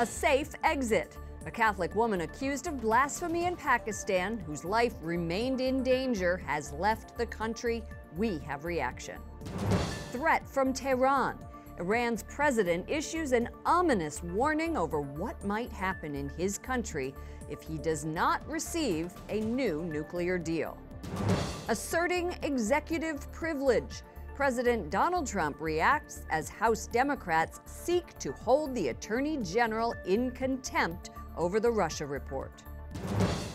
A safe exit. A Catholic woman accused of blasphemy in Pakistan, whose life remained in danger, has left the country. We have reaction. Threat from Tehran. Iran's president issues an ominous warning over what might happen in his country if he does not receive a new nuclear deal. Asserting executive privilege. President Donald Trump reacts as House Democrats seek to hold the Attorney General in contempt over the Russia report.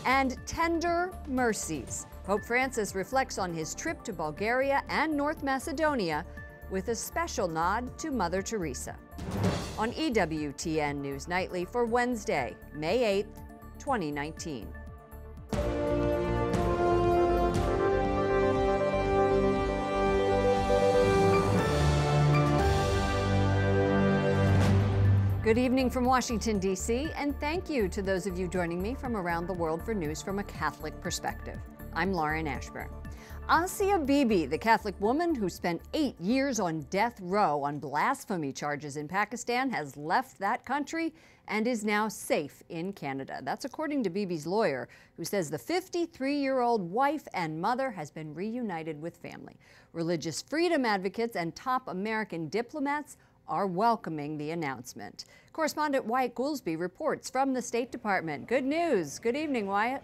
And tender mercies. Pope Francis reflects on his trip to Bulgaria and North Macedonia, with a special nod to Mother Teresa. On EWTN News Nightly for Wednesday, May 8, 2019. Good evening from Washington, D.C., and thank you to those of you joining me from around the world for news from a Catholic perspective. I'm Lauren Ashburn. Asia Bibi, the Catholic woman who spent 8 years on death row on blasphemy charges in Pakistan, has left that country and is now safe in Canada. That's according to Bibi's lawyer, who says the 53-year-old wife and mother has been reunited with family. Religious freedom advocates and top American diplomats are welcoming the announcement. Correspondent Wyatt Goolsbee reports from the State Department. Good news. Good evening, Wyatt.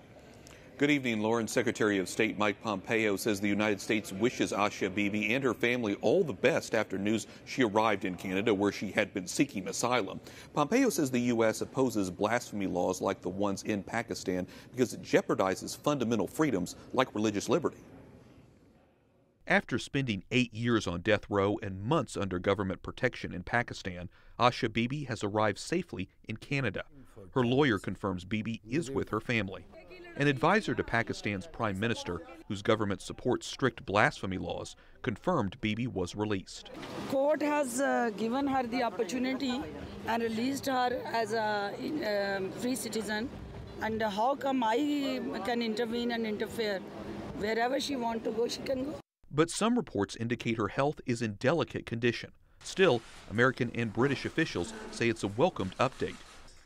Good evening, Lauren. Secretary of State Mike Pompeo says the United States wishes Asia Bibi and her family all the best after news she arrived in Canada, where she had been seeking asylum. Pompeo says the U.S. opposes blasphemy laws like the ones in Pakistan because it jeopardizes fundamental freedoms like religious liberty. After spending 8 years on death row and months under government protection in Pakistan, Asia Bibi has arrived safely in Canada. Her lawyer confirms Bibi is with her family. An advisor to Pakistan's prime minister, whose government supports strict blasphemy laws, confirmed Bibi was released. Court has given her the opportunity and released her as a free citizen. And how come I can intervene and interfere? Wherever she wants to go, she can go. But some reports indicate her health is in delicate condition. Still, American and British officials say it's a welcomed update.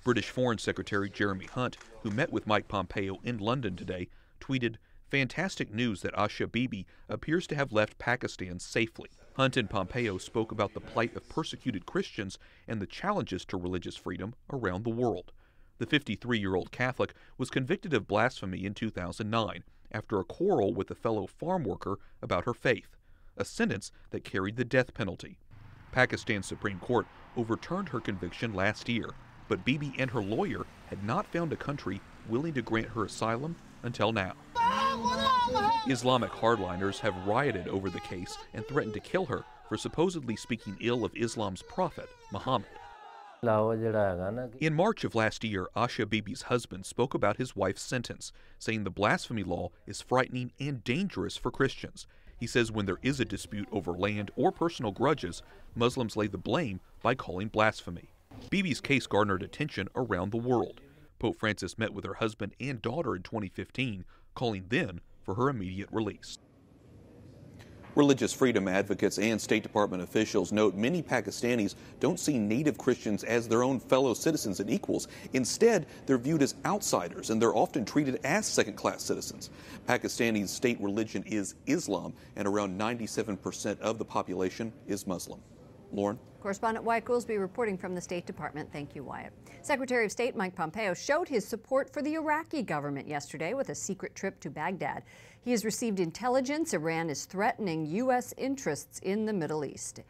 British Foreign Secretary Jeremy Hunt, who met with Mike Pompeo in London today, tweeted, "Fantastic news that Asia Bibi appears to have left Pakistan safely." Hunt and Pompeo spoke about the plight of persecuted Christians and the challenges to religious freedom around the world. The 53-year-old Catholic was convicted of blasphemy in 2009. After a quarrel with a fellow farm worker about her faith, a sentence that carried the death penalty. Pakistan's Supreme Court overturned her conviction last year, but Bibi and her lawyer had not found a country willing to grant her asylum until now. Islamic hardliners have rioted over the case and threatened to kill her for supposedly speaking ill of Islam's prophet, Muhammad. In March of last year, Asia Bibi's husband spoke about his wife's sentence, saying the blasphemy law is frightening and dangerous for Christians. He says when there is a dispute over land or personal grudges, Muslims lay the blame by calling blasphemy. Bibi's case garnered attention around the world. Pope Francis met with her husband and daughter in 2015, calling then for her immediate release. Religious freedom advocates and State Department officials note many Pakistanis don't see native Christians as their own fellow citizens and equals. Instead, they're viewed as outsiders, and they're often treated as second-class citizens. Pakistanis' state religion is Islam, and around 97% of the population is Muslim. Lauren? Correspondent Wyatt Goolsbee reporting from the State Department. Thank you, Wyatt. Secretary of State Mike Pompeo showed his support for the Iraqi government yesterday with a secret trip to Baghdad. He has received intelligence Iran is threatening U.S. interests in the Middle East.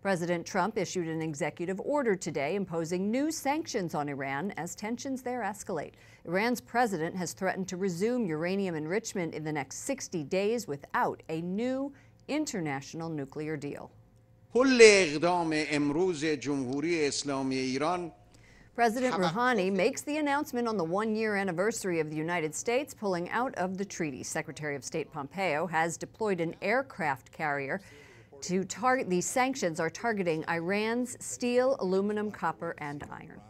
President Trump issued an executive order today imposing new sanctions on Iran as tensions there escalate. Iran's president has threatened to resume uranium enrichment in the next 60 days without a new international nuclear deal. President Rouhani makes the announcement on the one-year anniversary of the United States pulling out of the treaty. Secretary of State Pompeo has deployed an aircraft carrier to target. These sanctions are targeting Iran's steel, aluminum, copper, and iron.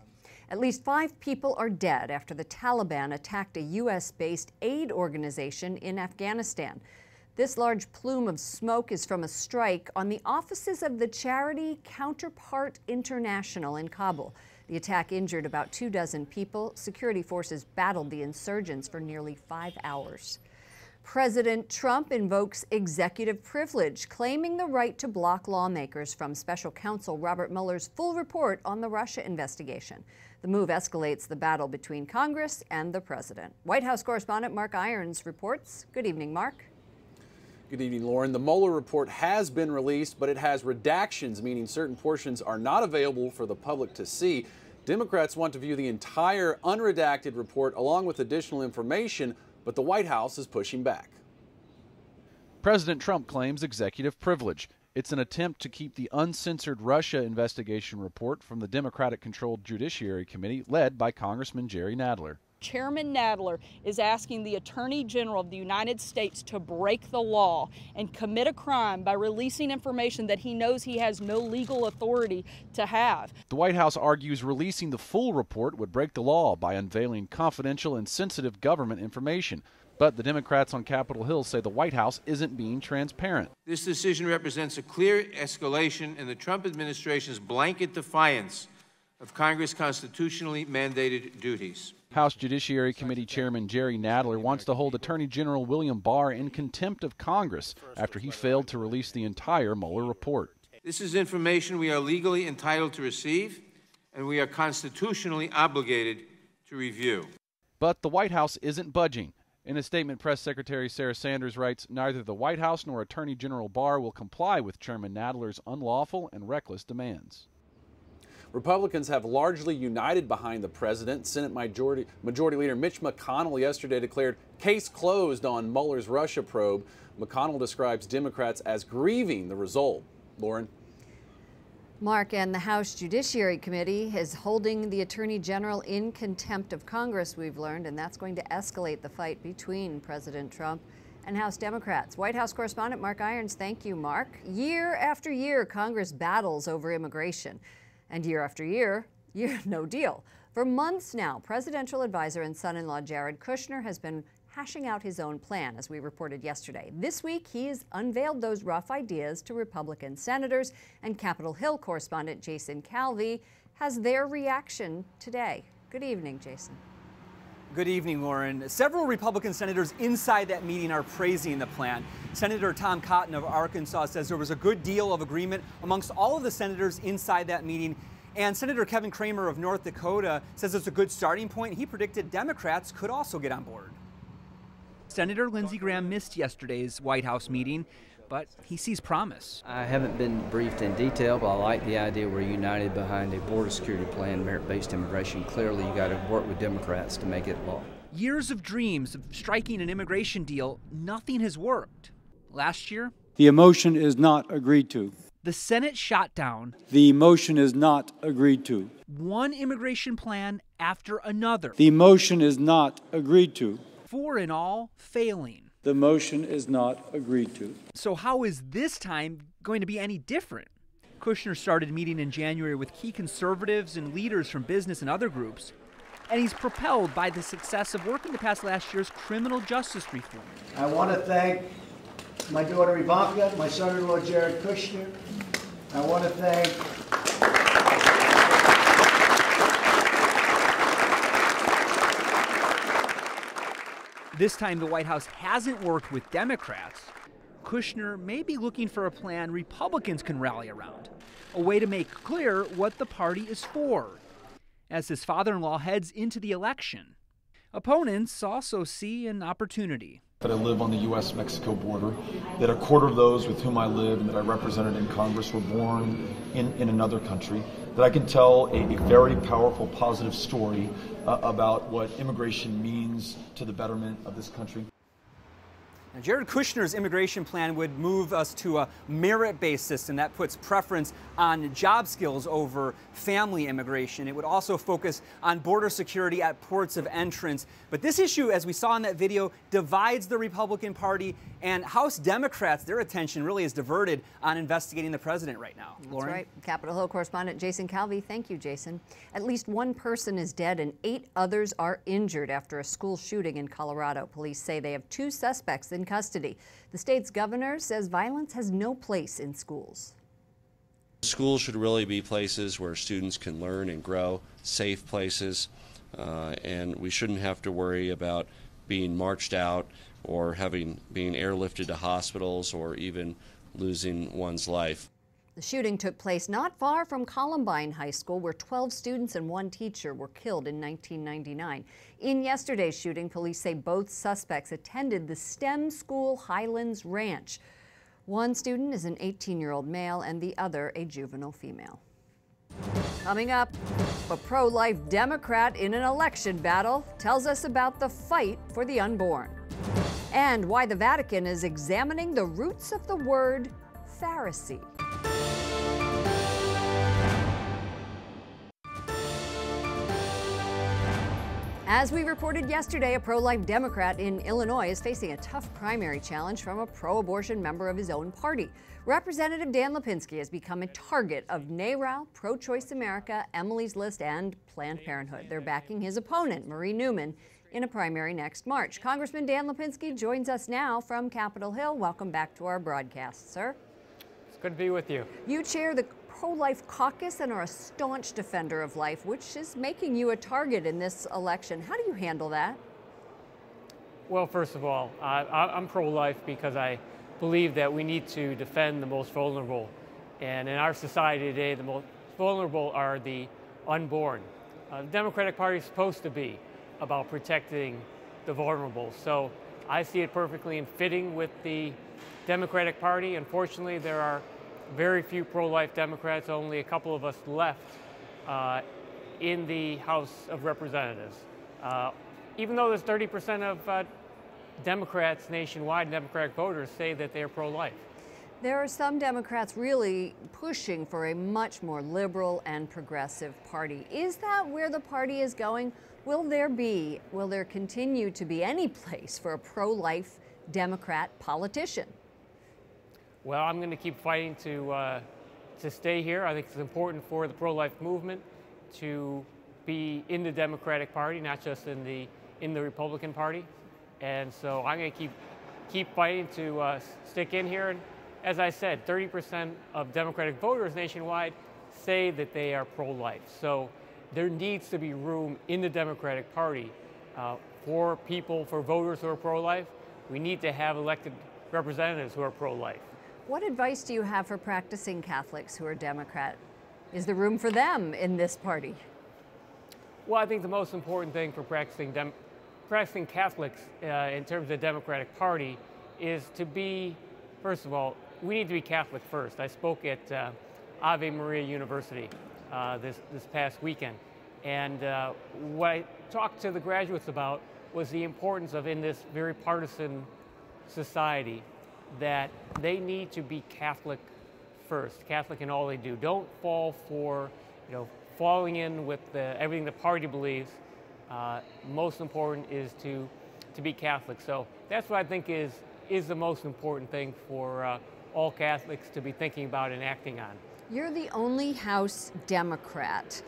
At least 5 people are dead after the Taliban attacked a U.S.-based aid organization in Afghanistan. This large plume of smoke is from a strike on the offices of the charity Counterpart International in Kabul. The attack injured about 24 people. Security forces battled the insurgents for nearly 5 hours. President Trump invokes executive privilege, claiming the right to block lawmakers from special counsel Robert Mueller's full report on the Russia investigation. The move escalates the battle between Congress and the president. White House correspondent Mark Irons reports. Good evening, Mark. Good evening, Lauren. The Mueller report has been released, but it has redactions, meaning certain portions are not available for the public to see. Democrats want to view the entire unredacted report along with additional information, but the White House is pushing back. President Trump claims executive privilege. It's an attempt to keep the uncensored Russia investigation report from the Democratic-controlled Judiciary Committee led by Congressman Jerry Nadler. Chairman Nadler is asking the Attorney General of the United States to break the law and commit a crime by releasing information that he knows he has no legal authority to have. The White House argues releasing the full report would break the law by unveiling confidential and sensitive government information. But the Democrats on Capitol Hill say the White House isn't being transparent. This decision represents a clear escalation in the Trump administration's blanket defiance of Congress' constitutionally mandated duties. House Judiciary Committee Chairman Jerry Nadler wants to hold Attorney General William Barr in contempt of Congress after he failed to release the entire Mueller report. This is information we are legally entitled to receive, and we are constitutionally obligated to review. But the White House isn't budging. In a statement, Press Secretary Sarah Sanders writes, neither the White House nor Attorney General Barr will comply with Chairman Nadler's unlawful and reckless demands. Republicans have largely united behind the president. Senate Majority Leader Mitch McConnell yesterday declared case closed on Mueller's Russia probe. McConnell describes Democrats as grieving the result. Lauren. Mark, and the House Judiciary Committee is holding the Attorney General in contempt of Congress, we've learned, and that's going to escalate the fight between President Trump and House Democrats. White House correspondent Mark Irons, thank you, Mark. Year after year, Congress battles over immigration. And year after year, no deal. For months now, presidential advisor and son-in-law Jared Kushner has been hashing out his own plan, as we reported yesterday. This week, he has unveiled those rough ideas to Republican senators, and Capitol Hill correspondent Jason Calvey has their reaction today. Good evening, Jason. Good evening, Lauren. Several Republican senators inside that meeting are praising the plan. Senator Tom Cotton of Arkansas says there was a good deal of agreement amongst all of the senators inside that meeting. And Senator Kevin Cramer of North Dakota says it's a good starting point. He predicted Democrats could also get on board. Senator Lindsey Graham missed yesterday's White House meeting, but he sees promise. I haven't been briefed in detail, but I like the idea we're united behind a border security plan, merit-based immigration. Clearly, you got to work with Democrats to make it law. Years of dreams of striking an immigration deal, nothing has worked. Last year, the motion is not agreed to. The Senate shot down. The motion is not agreed to. One immigration plan after another. The motion is not agreed to. Four in all, failing. The motion is not agreed to. So how is this time going to be any different? Kushner started meeting in January with key conservatives and leaders from business and other groups, and he's propelled by the success of working to pass last year's criminal justice reform. I want to thank my daughter Ivanka, my son-in-law Jared Kushner. I want to thank this time, the White House hasn't worked with Democrats. Kushner may be looking for a plan Republicans can rally around, a way to make clear what the party is for, as his father-in-law heads into the election. Opponents also see an opportunity. That I live on the U.S.-Mexico border, that a quarter of those with whom I live and that I represented in Congress were born in another country, that I can tell a very powerful, positive story about what immigration means to the betterment of this country. Now, Jared Kushner's immigration plan would move us to a merit-based system that puts preference on job skills over family immigration. It would also focus on border security at ports of entrance. But this issue, as we saw in that video, divides the Republican Party, and House Democrats, their attention really is diverted on investigating the president right now. That's Lauren? Right. Capitol Hill correspondent Jason Calvey. Thank you, Jason. At least one person is dead and 8 others are injured after a school shooting in Colorado. Police say they have 2 suspects in custody. The state's governor says violence has no place in schools. Schools should really be places where students can learn and grow, safe places, and we shouldn't have to worry about being marched out or being airlifted to hospitals or even losing one's life. The shooting took place not far from Columbine High School, where 12 students and one teacher were killed in 1999. In yesterday's shooting, police say both suspects attended the STEM School Highlands Ranch. One student is an 18-year-old male and the other a juvenile female. Coming up, a pro-life Democrat in an election battle tells us about the fight for the unborn and why the Vatican is examining the roots of the word Pharisee. As we reported yesterday, a pro-life Democrat in Illinois is facing a tough primary challenge from a pro-abortion member of his own party. Representative Dan Lipinski has become a target of NARAL, Pro-Choice America, Emily's List, and Planned Parenthood. They're backing his opponent, Marie Newman, in a primary next March. Congressman Dan Lipinski joins us now from Capitol Hill. Welcome back to our broadcast, sir. It's good to be with you. You chair the pro-life caucus and are a staunch defender of life, which is making you a target in this election. How do you handle that? Well, first of all, I'm pro-life because I believe that we need to defend the most vulnerable. And in our society today, the most vulnerable are the unborn. The Democratic Party is supposed to be about protecting the vulnerable. So I see it perfectly in fitting with the Democratic Party. Unfortunately, there are very few pro-life Democrats, only a couple of us left in the House of Representatives. Even though there's 30% of Democrats nationwide, Democratic voters say that they are pro-life. There are some Democrats really pushing for a much more liberal and progressive party. Is that where the party is going? Will there continue to be any place for a pro-life Democrat politician? Well, I'm going to keep fighting to stay here. I think it's important for the pro-life movement to be in the Democratic Party, not just in the Republican Party. And so I'm going to keep fighting to stick in here. And as I said, 30% of Democratic voters nationwide say that they are pro-life. So there needs to be room in the Democratic Party for people, for voters who are pro-life. We need to have elected representatives who are pro-life. What advice do you have for practicing Catholics who are Democrat? Is there room for them in this party? Well, I think the most important thing for practicing Catholics in terms of the Democratic Party is to be, first of all, we need to be Catholic first. I spoke at Ave Maria University this past weekend. And what I talked to the graduates about was the importance of, in this very partisan society, that they need to be Catholic first, Catholic in all they do. Don't fall for, falling in with everything the party believes. Most important is to be Catholic. So that's what I think is the most important thing for all Catholics to be thinking about and acting on. You're the only House Democrat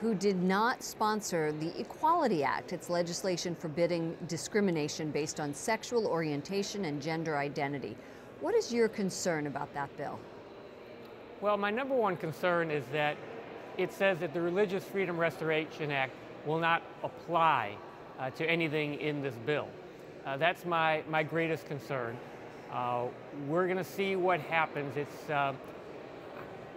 who did not sponsor the Equality Act. It's legislation forbidding discrimination based on sexual orientation and gender identity. What is your concern about that bill? Well, my number one concern is that it says that the Religious Freedom Restoration Act will not apply to anything in this bill. That's my greatest concern. We're going to see what happens.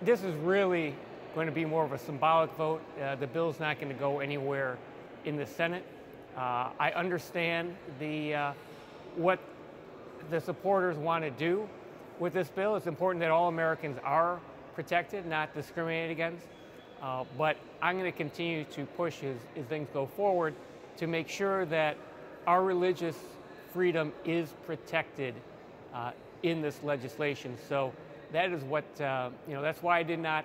This is really going to be more of a symbolic vote. The bill's not going to go anywhere in the Senate. I understand what the supporters want to do with this bill. It's important that all Americans are protected, not discriminated against. But I'm going to continue to push as things go forward to make sure that our religious freedom is protected in this legislation. So that is what that's why I did not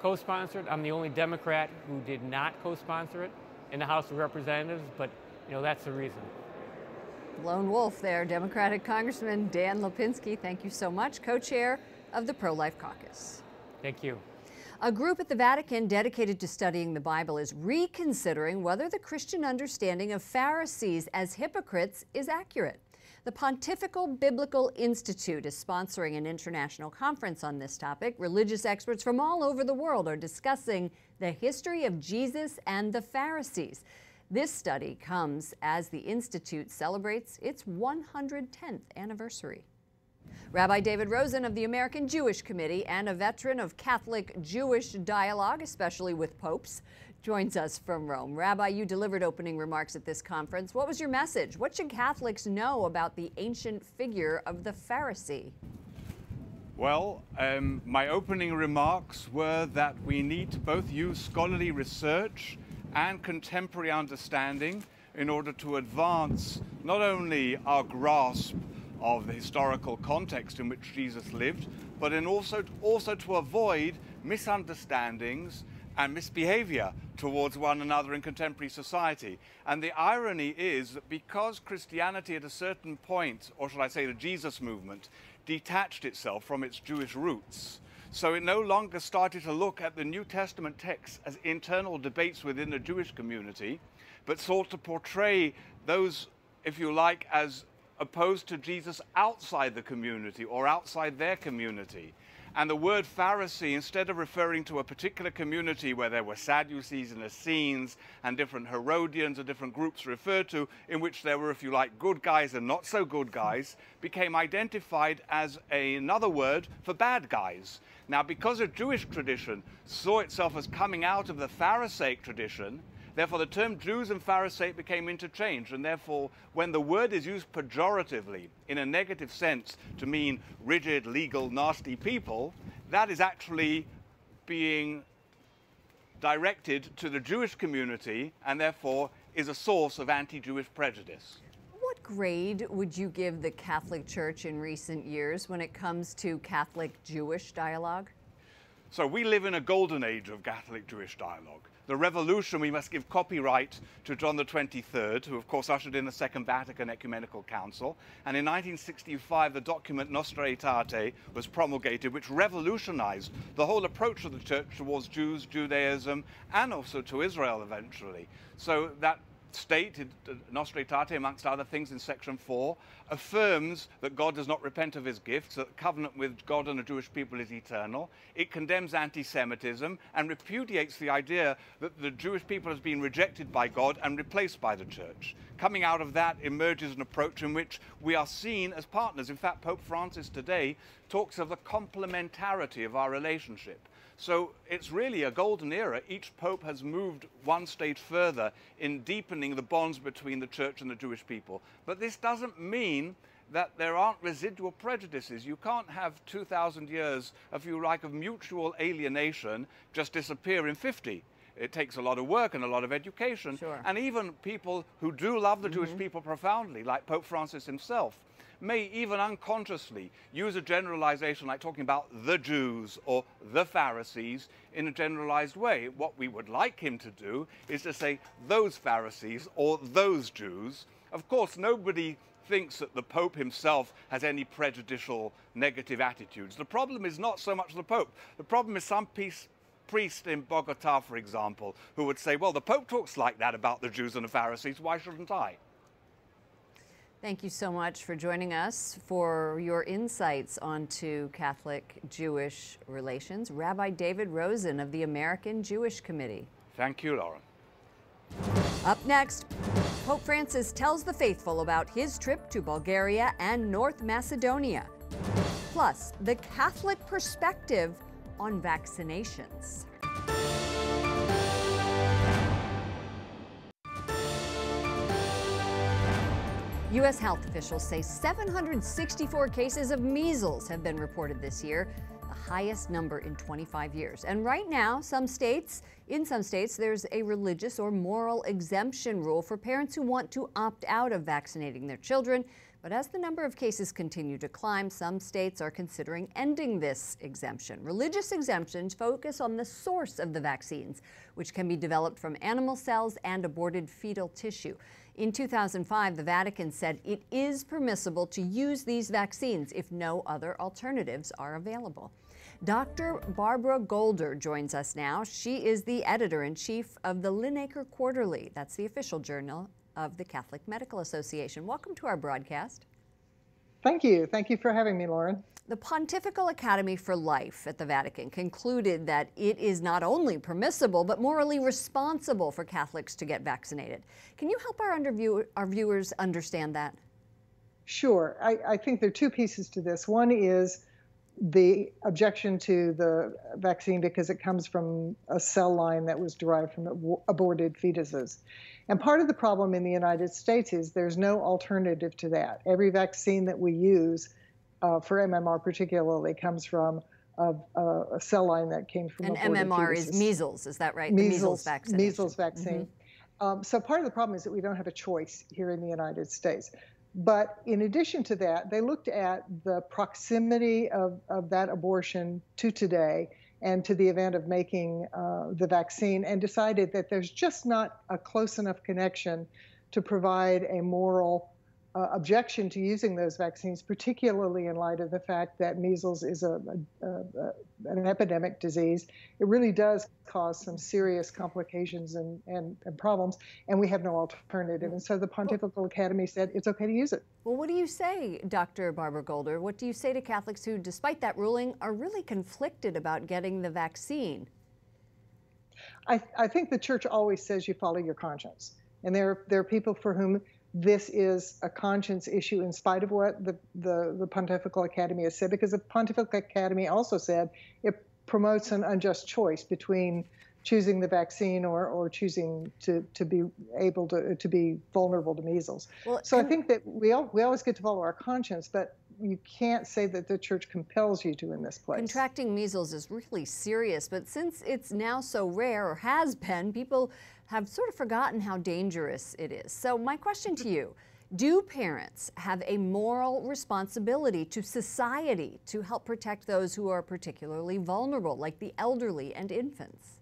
co-sponsored. I'm the only Democrat who did not co-sponsor it in the House of Representatives, but that's the reason. Lone wolf there, Democratic Congressman Dan Lipinski. Thank you so much, co-chair of the Pro-Life Caucus. Thank you. A group at the Vatican dedicated to studying the Bible is reconsidering whether the Christian understanding of Pharisees as hypocrites is accurate. The Pontifical Biblical Institute is sponsoring an international conference on this topic. Religious experts from all over the world are discussing the history of Jesus and the Pharisees. This study comes as the Institute celebrates its 110th anniversary. Rabbi David Rosen of the American Jewish Committee and a veteran of Catholic-Jewish dialogue, especially with popes, joins us from Rome. Rabbi, you delivered opening remarks at this conference. What was your message? What should Catholics know about the ancient figure of the Pharisee? Well, my opening remarks were that we need to both use scholarly research and contemporary understanding in order to advance not only our grasp of the historical context in which Jesus lived, but in also to avoid misunderstandings and misbehavior towards one another in contemporary society. And the irony is that because Christianity at a certain point, or should I say the Jesus movement, detached itself from its Jewish roots, so it no longer started to look at the New Testament texts as internal debates within the Jewish community, but sought to portray those, if you like, as opposed to Jesus outside the community or outside their community. And the word Pharisee, instead of referring to a particular community where there were Sadducees and Essenes and different Herodians and different groups referred to, in which there were, if you like, good guys and not so good guys, became identified as another word for bad guys. Now, because the Jewish tradition saw itself as coming out of the Pharisaic tradition, therefore, the term Jews and Pharisee became interchanged, and therefore, when the word is used pejoratively in a negative sense to mean rigid, legal, nasty people, that is actually being directed to the Jewish community and therefore is a source of anti-Jewish prejudice. What grade would you give the Catholic Church in recent years when it comes to Catholic-Jewish dialogue? So we live in a golden age of Catholic-Jewish dialogue. The revolution, we must give copyright to John the 23rd, who of course ushered in the Second Vatican Ecumenical Council. And in 1965, the document Nostra Aetate was promulgated, which revolutionized the whole approach of the church towards Jews, Judaism, and also to Israel eventually. So that stated, Nostra Aetate, amongst other things in section 4, affirms that God does not repent of his gifts, that the covenant with God and the Jewish people is eternal. It condemns anti-Semitism and repudiates the idea that the Jewish people has been rejected by God and replaced by the church. Coming out of that emerges an approach in which we are seen as partners. In fact, Pope Francis today talks of the complementarity of our relationship. So it's really a golden era. Each pope has moved one stage further in deepening the bonds between the church and the Jewish people. But this doesn't mean that there aren't residual prejudices. You can't have 2,000 years, if you like, of mutual alienation just disappear in 50. It takes a lot of work and a lot of education. Sure. And even people who do love the Jewish people profoundly, like Pope Francis himself, may even unconsciously use a generalization like talking about the Jews or the Pharisees in a generalized way. What we would like him to do is to say those Pharisees or those Jews. Of course, nobody thinks that the Pope himself has any prejudicial negative attitudes. The problem is not so much the Pope. The problem is some priest in Bogota, for example, who would say, well, the Pope talks like that about the Jews and the Pharisees. Why shouldn't I? Thank you so much for joining us for your insights onto Catholic-Jewish relations. Rabbi David Rosen of the American Jewish Committee. Thank you, Lauren. Up next, Pope Francis tells the faithful about his trip to Bulgaria and North Macedonia. Plus, the Catholic perspective on vaccinations. U.S. health officials say 764 cases of measles have been reported this year, the highest number in 25 years. And right now, in some states, there's a religious or moral exemption rule for parents who want to opt out of vaccinating their children. But as the number of cases continue to climb, some states are considering ending this exemption. Religious exemptions focus on the source of the vaccines, which can be developed from animal cells and aborted fetal tissue. In 2005, the Vatican said it is permissible to use these vaccines if no other alternatives are available. Dr. Barbara Golder joins us now. She is the editor-in-chief of the Linacre Quarterly. That's the official journal of the Catholic Medical Association. Welcome to our broadcast. Thank you. Thank you for having me, Lauren. The Pontifical Academy for Life at the Vatican concluded that it is not only permissible, but morally responsible for Catholics to get vaccinated. Can you help our viewers understand that? Sure. I think there are two pieces to this. One is the objection to the vaccine because it comes from a cell line that was derived from aborted fetuses. And part of the problem in the United States is there's no alternative to that. Every vaccine that we use for MMR particularly comes from a cell line that came from aborted fetuses. And MMR is measles, is that right? Measles, the measles vaccine. Measles vaccine. Mm-hmm. So part of the problem is that we don't have a choice here in the United States. But in addition to that, they looked at the proximity of that abortion to today and to the event of making the vaccine and decided that there's just not a close enough connection to provide a moral objection to using those vaccines, particularly in light of the fact that measles is an epidemic disease. It really does cause some serious complications and problems, and we have no alternative. And so the Pontifical Academy said it's okay to use it. Well, what do you say, Dr. Barbara Golder? What do you say to Catholics who, despite that ruling, are really conflicted about getting the vaccine? I think the Church always says you follow your conscience. And there are people for whom this is a conscience issue in spite of what the Pontifical Academy has said, because the Pontifical Academy also said it promotes an unjust choice between choosing the vaccine or choosing to be able to be vulnerable to measles. Well, so I think that we always get to follow our conscience, but you can't say that the Church compels you to in this place. Contracting measles is really serious, but since it's now so rare, or has been, people have sort of forgotten how dangerous it is. So my question to you, do parents have a moral responsibility to society to help protect those who are particularly vulnerable, like the elderly and infants?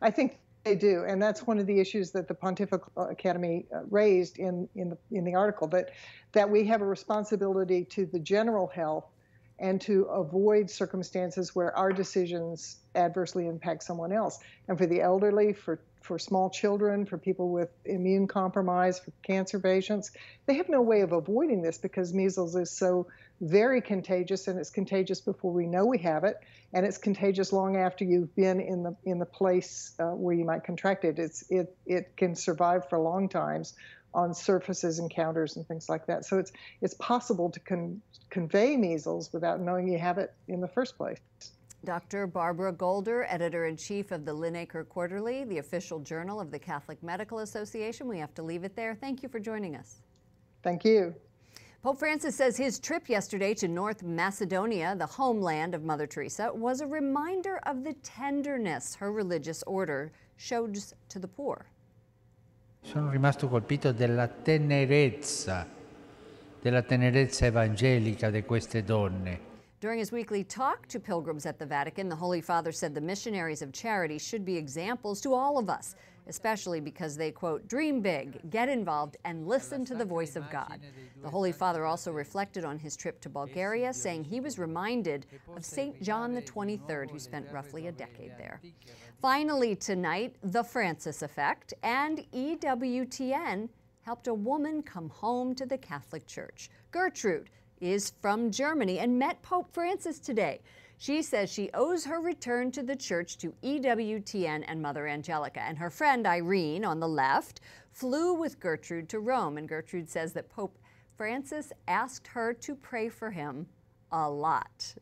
I think they do, and that's one of the issues that the Pontifical Academy raised in the article, that we have a responsibility to the general health and to avoid circumstances where our decisions adversely impact someone else. And for the elderly, for small children, for people with immune compromise, for cancer patients, they have no way of avoiding this because measles is so very contagious, and it's contagious before we know we have it, and it's contagious long after you've been in the place where you might contract it. It can survive for long times on surfaces, encounters, and things like that. So it's possible to convey measles without knowing you have it in the first place. Dr. Barbara Golder, editor-in-chief of the Linacre Quarterly, the official journal of the Catholic Medical Association. We have to leave it there. Thank you for joining us. Thank you. Pope Francis says his trip yesterday to North Macedonia, the homeland of Mother Teresa, was a reminder of the tenderness her religious order shows to the poor. Sono rimasto colpito della tenerezza evangelica di queste donne. During his weekly talk to pilgrims at the Vatican, the Holy Father said the missionaries of charity should be examples to all of us, especially because they, quote, dream big, get involved, and listen to the voice of God. The Holy Father also reflected on his trip to Bulgaria, saying he was reminded of St. John the 23rd, who spent roughly a decade there. Finally tonight, the Francis Effect and EWTN helped a woman come home to the Catholic Church. Gertrude is from Germany and met Pope Francis today. She says she owes her return to the Church to EWTN and Mother Angelica. And her friend Irene, on the left, flew with Gertrude to Rome. And Gertrude says that Pope Francis asked her to pray for him a lot.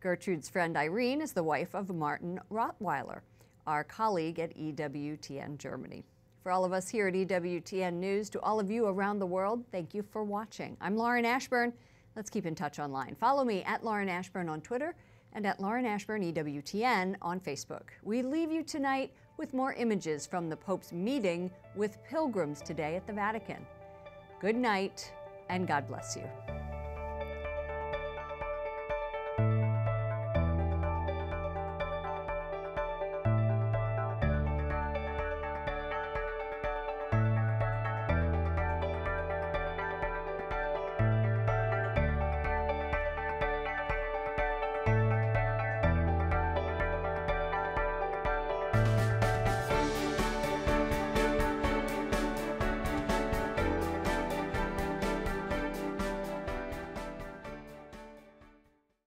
Gertrude's friend Irene is the wife of Martin Rottweiler, our colleague at EWTN Germany. For all of us here at EWTN News, to all of you around the world, thank you for watching. I'm Lauren Ashburn. Let's keep in touch online. Follow me at Lauren Ashburn on Twitter and at Lauren Ashburn EWTN on Facebook. We leave you tonight with more images from the Pope's meeting with pilgrims today at the Vatican. Good night, and God bless you.